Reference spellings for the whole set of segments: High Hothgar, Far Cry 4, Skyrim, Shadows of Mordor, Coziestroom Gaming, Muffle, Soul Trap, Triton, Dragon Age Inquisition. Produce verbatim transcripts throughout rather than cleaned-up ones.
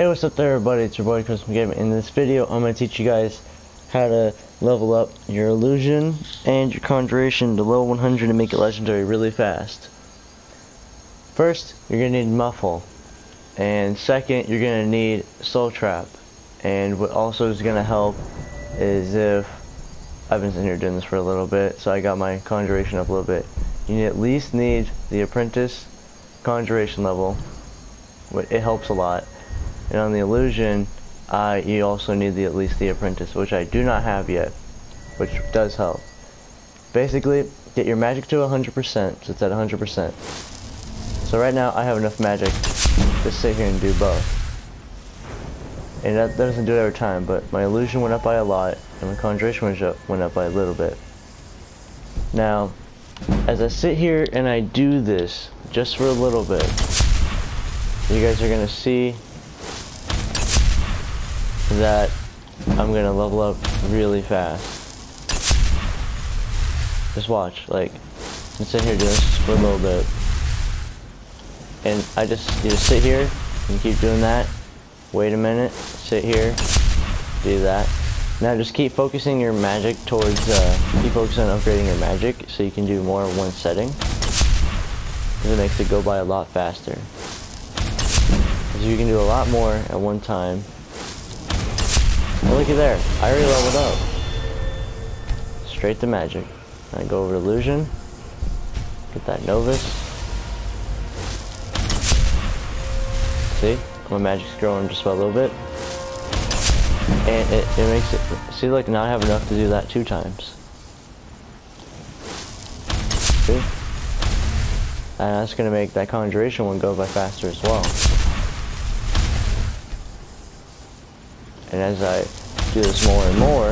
Hey, what's up there everybody, it's your boy Coziestroom Gaming. In this video I'm going to teach you guys how to level up your illusion and your conjuration to level one hundred and make it legendary really fast. First, you're going to need Muffle, and second, you're going to need Soul Trap. And what also is going to help is if, I've been sitting here doing this for a little bit, so I got my conjuration up a little bit. You at least need the apprentice conjuration level, which it helps a lot. And on the illusion, uh, you also need the, at least the apprentice, which I do not have yet, which does help. Basically, get your magic to one hundred percent, so it's at one hundred percent. So right now, I have enough magic to sit here and do both. And that, that doesn't do it every time, but my illusion went up by a lot, and my conjuration went up, went up by a little bit. Now, as I sit here and I do this, just for a little bit, you guys are going to see that I'm gonna level up really fast. Just watch, like, I'm sitting here doing this for a little bit, and I just you just sit here and keep doing that. Wait a minute, sit here, do that. Now just keep focusing your magic towards. Uh, keep focusing on upgrading your magic so you can do more in one setting, because it makes it go by a lot faster. So you can do a lot more at one time. Well, look at there, I already leveled up. Straight to magic. I go over to illusion. Get that novice. See? My magic's growing just by a little bit. And it, it makes it... See, like, now I have enough to do that two times. See? And that's going to make that conjuration one go by faster as well. And as I do this more and more,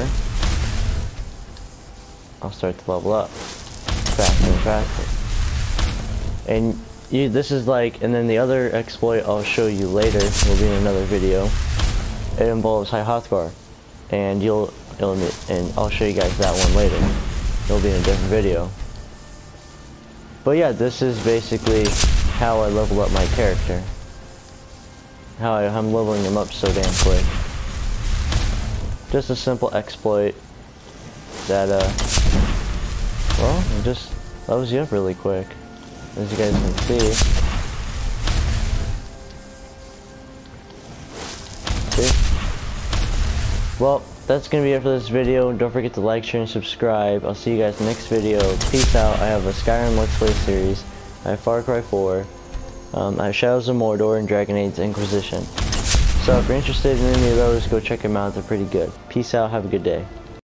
I'll start to level up faster and faster. And you, this is like, and then the other exploit I'll show you later, will be in another video. It involves High Hothgar, and you'll, it'll, and I'll show you guys that one later. It'll be in a different video. But yeah, this is basically how I level up my character. How I, I'm leveling him up so damn quick. Just a simple exploit that, uh, well, it just levels you up really quick, as you guys can see. See? Well, that's going to be it for this video. Don't forget to like, share, and subscribe. I'll see you guys in the next video. Peace out. I have a Skyrim Let's Play series. I have Far Cry four. Um, I have Shadows of Mordor and Dragon Age Inquisition. So if you're interested in any of those, go check them out, they're pretty good. Peace out, have a good day.